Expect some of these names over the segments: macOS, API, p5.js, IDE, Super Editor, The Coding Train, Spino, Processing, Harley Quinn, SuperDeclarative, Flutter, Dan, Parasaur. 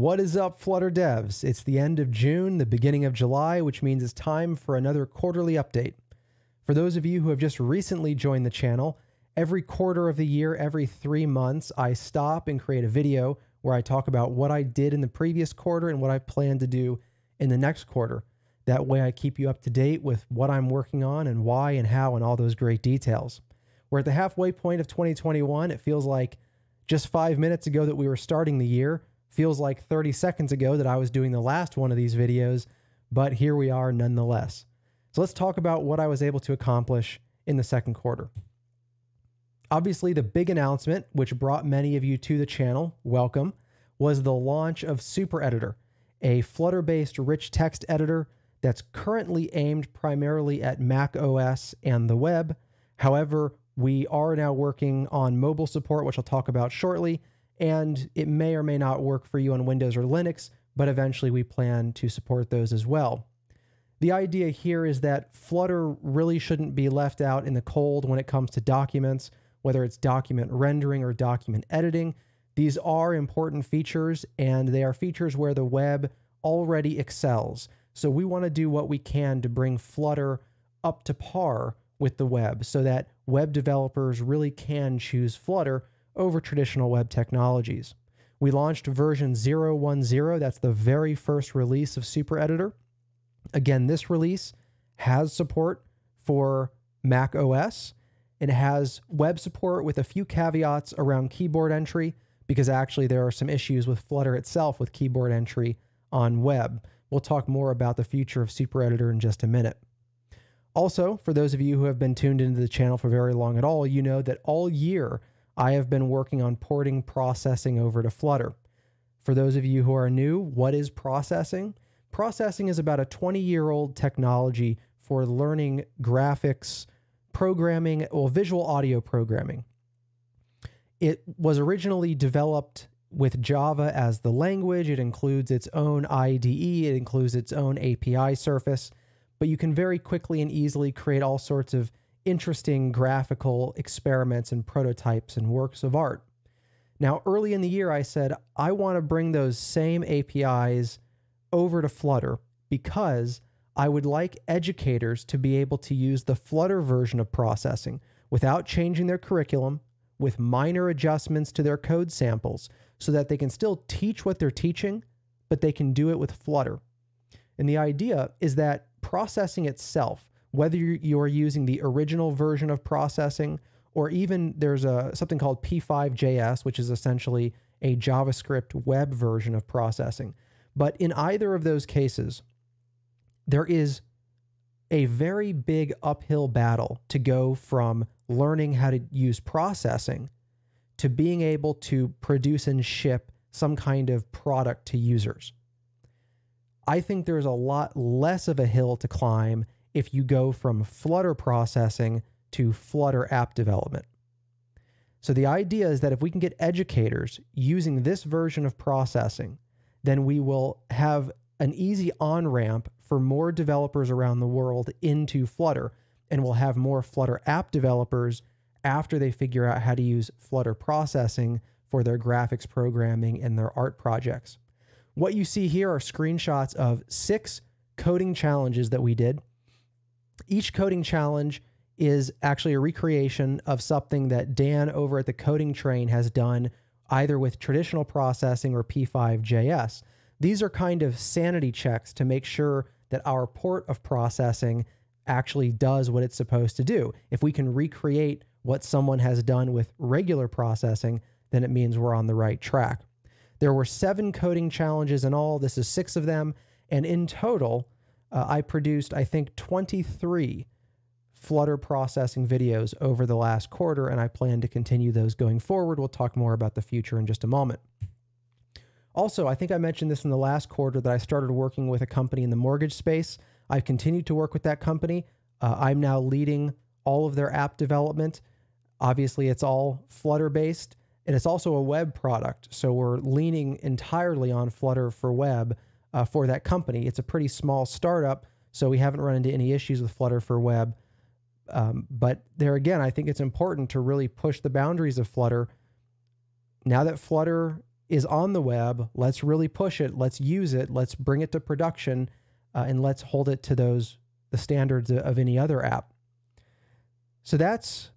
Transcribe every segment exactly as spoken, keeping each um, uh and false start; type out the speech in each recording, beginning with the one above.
What is up, Flutter devs? It's the end of June, the beginning of July, which means it's time for another quarterly update. For those of you who have just recently joined the channel, every quarter of the year, every three months, I stop and create a video where I talk about what I did in the previous quarter and what I plan to do in the next quarter. That way I keep you up to date with what I'm working on and why and how and all those great details. We're at the halfway point of twenty twenty-one. It feels like just five minutes ago that we were starting the year. Feels like thirty seconds ago that I was doing the last one of these videos, but here we are nonetheless. So let's talk about what I was able to accomplish in the second quarter. Obviously, the big announcement, which brought many of you to the channel, welcome, was the launch of Super Editor, a Flutter-based rich text editor that's currently aimed primarily at Mac O S and the web. However, we are now working on mobile support, which I'll talk about shortly, and it may or may not work for you on Windows or Linux, but eventually we plan to support those as well. The idea here is that Flutter really shouldn't be left out in the cold when it comes to documents, whether it's document rendering or document editing. These are important features, and they are features where the web already excels. So we want to do what we can to bring Flutter up to par with the web so that web developers really can choose Flutter over traditional web technologies. We launched version zero one zero. That's the very first release of Super Editor. Again, this release has support for Mac O S. It has web support with a few caveats around keyboard entry, because actually there are some issues with Flutter itself with keyboard entry on web. We'll talk more about the future of Super Editor in just a minute. Also, for those of you who have been tuned into the channel for very long at all, you know that all year I have been working on porting processing over to Flutter. For those of you who are new, what is processing? Processing is about a twenty-year-old technology for learning graphics, programming, well, visual audio programming. It was originally developed with Java as the language. It includes its own I D E, it includes its own A P I surface, but you can very quickly and easily create all sorts of interesting graphical experiments and prototypes and works of art. Now, early in the year, I said, I want to bring those same A P Is over to Flutter because I would like educators to be able to use the Flutter version of processing without changing their curriculum, with minor adjustments to their code samples, so that they can still teach what they're teaching, but they can do it with Flutter. And the idea is that processing itself, whether you're using the original version of processing, or even there's a something called p five dot j s, which is essentially a JavaScript web version of processing. But in either of those cases, there is a very big uphill battle to go from learning how to use processing to being able to produce and ship some kind of product to users. I think there's a lot less of a hill to climb if you go from Flutter processing to Flutter app development. So the idea is that if we can get educators using this version of processing, then we will have an easy on-ramp for more developers around the world into Flutter, and we'll have more Flutter app developers after they figure out how to use Flutter processing for their graphics programming and their art projects. What you see here are screenshots of six coding challenges that we did. Each coding challenge is actually a recreation of something that Dan over at The Coding Train has done, either with traditional processing or p five dot j s. These are kind of sanity checks to make sure that our port of processing actually does what it's supposed to do. If we can recreate what someone has done with regular processing, then it means we're on the right track. There were seven coding challenges in all. This is six of them. And in total, Uh, I produced, I think, twenty-three Flutter processing videos over the last quarter, and I plan to continue those going forward. We'll talk more about the future in just a moment. Also, I think I mentioned this in the last quarter that I started working with a company in the mortgage space. I've continued to work with that company. Uh, I'm now leading all of their app development. Obviously, it's all Flutter-based, and it's also a web product, so we're leaning entirely on Flutter for web. Uh, for that company. It's a pretty small startup, so we haven't run into any issues with Flutter for web. Um, but there again, I think it's important to really push the boundaries of Flutter. Now that Flutter is on the web. Let's really push it. Let's use it. Let's bring it to production, uh, and let's hold it to those the standards of any other app. So that's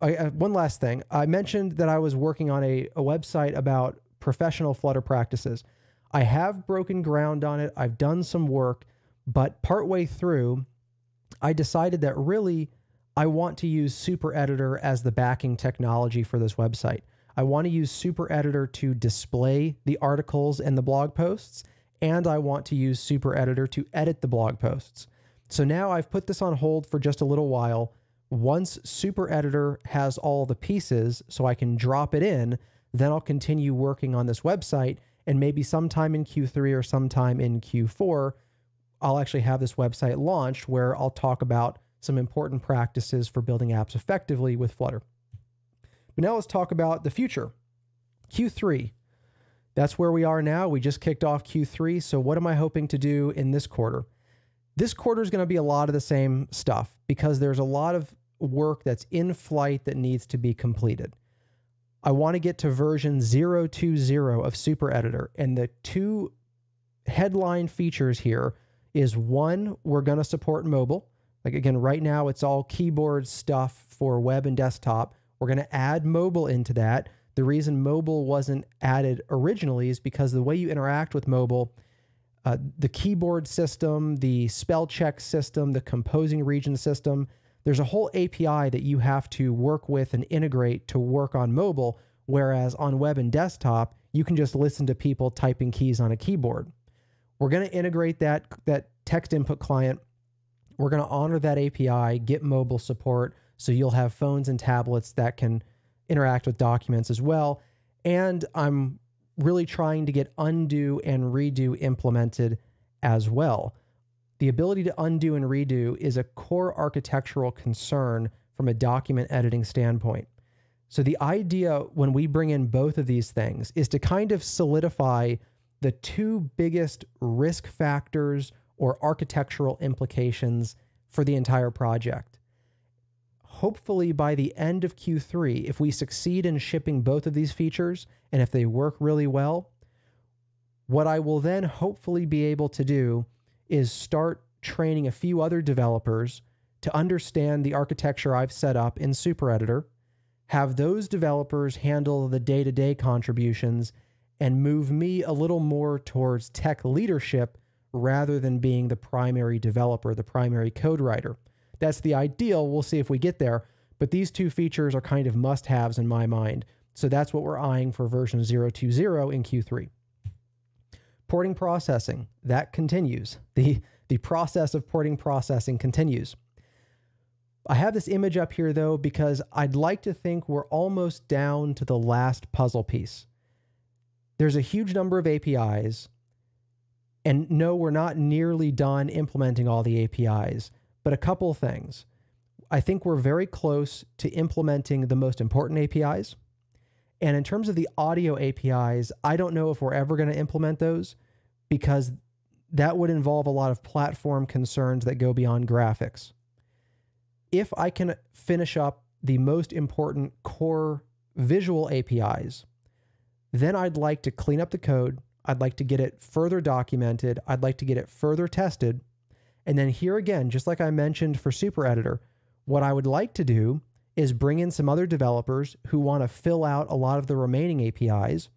I, uh, one last thing. I mentioned that I was working on a, a website about professional Flutter practices. I have broken ground on it. I've done some work, but partway through, I decided that really I want to use Super Editor as the backing technology for this website. I want to use Super Editor to display the articles and the blog posts, and I want to use Super Editor to edit the blog posts. So now I've put this on hold for just a little while. Once Super Editor has all the pieces so I can drop it in, then I'll continue working on this website, and maybe sometime in Q three or sometime in Q four, I'll actually have this website launched where I'll talk about some important practices for building apps effectively with Flutter. But now let's talk about the future. Q three, that's where we are now. We just kicked off Q three. So what am I hoping to do in this quarter? This quarter is going to be a lot of the same stuff because there's a lot of work that's in flight that needs to be completed. I want to get to version zero two zero of Super Editor, and the two headline features here is, one, we're going to support mobile. Like again, right now it's all keyboard stuff for web and desktop. We're going to add mobile into that. The reason mobile wasn't added originally is because the way you interact with mobile, uh, the keyboard system, the spell check system, the composing region system, there's a whole A P I that you have to work with and integrate to work on mobile, whereas on web and desktop, you can just listen to people typing keys on a keyboard. We're going to integrate that, that text input client. We're going to honor that A P I, get mobile support, so you'll have phones and tablets that can interact with documents as well. And I'm really trying to get undo and redo implemented as well. The ability to undo and redo is a core architectural concern from a document editing standpoint. So the idea when we bring in both of these things is to kind of solidify the two biggest risk factors or architectural implications for the entire project. Hopefully by the end of Q three, if we succeed in shipping both of these features, and if they work really well, what I will then hopefully be able to do is start training a few other developers to understand the architecture I've set up in Super Editor, have those developers handle the day-to-day contributions, and move me a little more towards tech leadership rather than being the primary developer, the primary code writer. That's the ideal. We'll see if we get there. But these two features are kind of must-haves in my mind. So that's what we're eyeing for version zero two zero in Q three. Porting processing, that continues. The, the process of porting processing continues. I have this image up here, though, because I'd like to think we're almost down to the last puzzle piece. There's a huge number of A P Is, and no, we're not nearly done implementing all the A P Is. But a couple things. I think we're very close to implementing the most important A P Is. And in terms of the audio A P Is, I don't know if we're ever going to implement those because that would involve a lot of platform concerns that go beyond graphics. If I can finish up the most important core visual A P Is, then I'd like to clean up the code. I'd like to get it further documented. I'd like to get it further tested. And then here again, just like I mentioned for Super Editor, what I would like to do is bring in some other developers who want to fill out a lot of the remaining A P Is,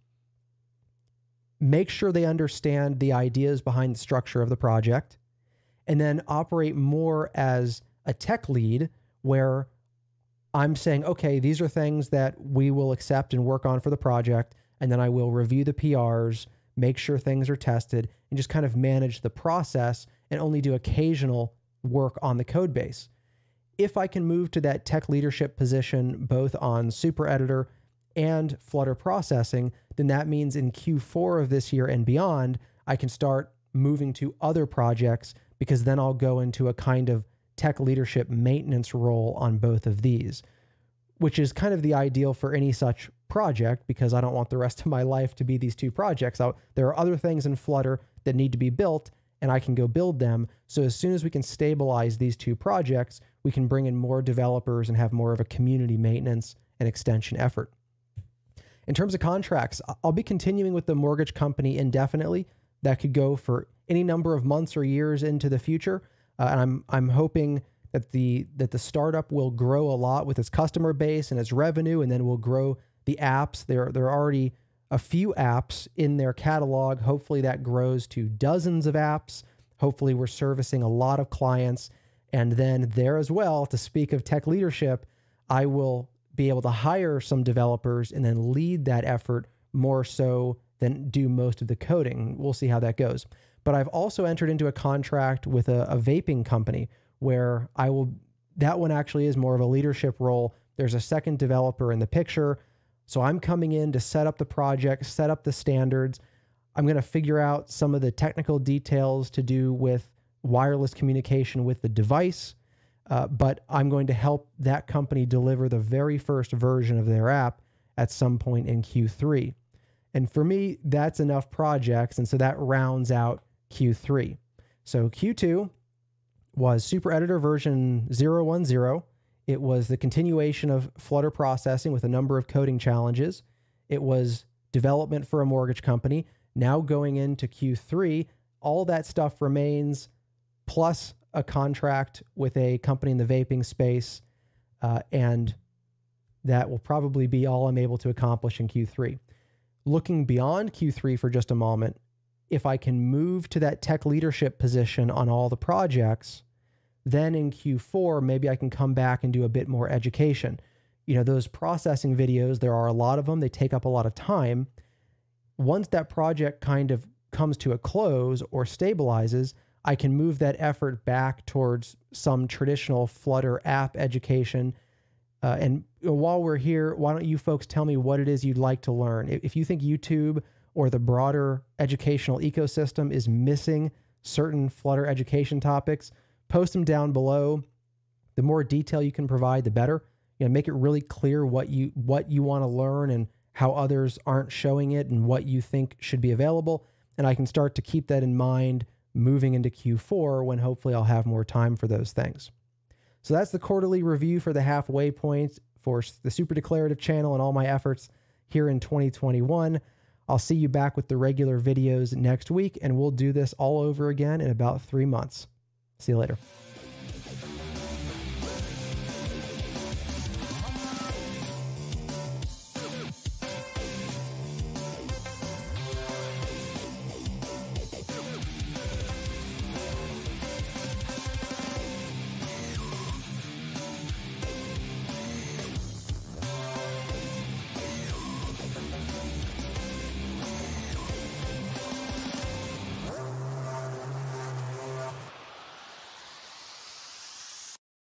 make sure they understand the ideas behind the structure of the project, and then operate more as a tech lead where I'm saying, okay, these are things that we will accept and work on for the project, and then I will review the P Rs, make sure things are tested, and just kind of manage the process and only do occasional work on the code base. If I can move to that tech leadership position, both on Super Editor and Flutter processing, then that means in Q four of this year and beyond, I can start moving to other projects because then I'll go into a kind of tech leadership maintenance role on both of these, which is kind of the ideal for any such project because I don't want the rest of my life to be these two projects. I, there are other things in Flutter that need to be built, and I can go build them. So as soon as we can stabilize these two projects, we can bring in more developers and have more of a community maintenance and extension effort. In terms of contracts, I'll be continuing with the mortgage company indefinitely. That could go for any number of months or years into the future. Uh, and I'm, I'm hoping that the, that the startup will grow a lot with its customer base and its revenue, and then will grow the apps. There, there are already a few apps in their catalog. Hopefully that grows to dozens of apps. Hopefully we're servicing a lot of clients. And then there as well, to speak of tech leadership, I will be able to hire some developers and then lead that effort more so than do most of the coding. We'll see how that goes. But I've also entered into a contract with a, a vaping company where I will, that one actually is more of a leadership role. There's a second developer in the picture. So I'm coming in to set up the project, set up the standards. I'm going to figure out some of the technical details to do with wireless communication with the device, uh, but I'm going to help that company deliver the very first version of their app at some point in Q three. And for me, that's enough projects. And so that rounds out Q three. So Q two was Super Editor version zero one zero. It was the continuation of Flutter processing with a number of coding challenges. It was development for a mortgage company. Now going into Q three, all that stuff remains, plus a contract with a company in the vaping space. Uh, and that will probably be all I'm able to accomplish in Q three. Looking beyond Q three for just a moment, if I can move to that tech leadership position on all the projects, then in Q four, maybe I can come back and do a bit more education. You know, those processing videos, there are a lot of them. They take up a lot of time. Once that project kind of comes to a close or stabilizes, I can move that effort back towards some traditional Flutter app education. Uh, and while we're here, why don't you folks tell me what it is you'd like to learn? If you think YouTube or the broader educational ecosystem is missing certain Flutter education topics, post them down below. The more detail you can provide, the better. You know, make it really clear what you what you want to learn and how others aren't showing it and what you think should be available. And I can start to keep that in mind moving into Q four, when hopefully I'll have more time for those things. So that's the quarterly review for the halfway point for the Super Declarative channel and all my efforts here in twenty twenty-one. I'll see you back with the regular videos next week, and we'll do this all over again in about three months. See you later.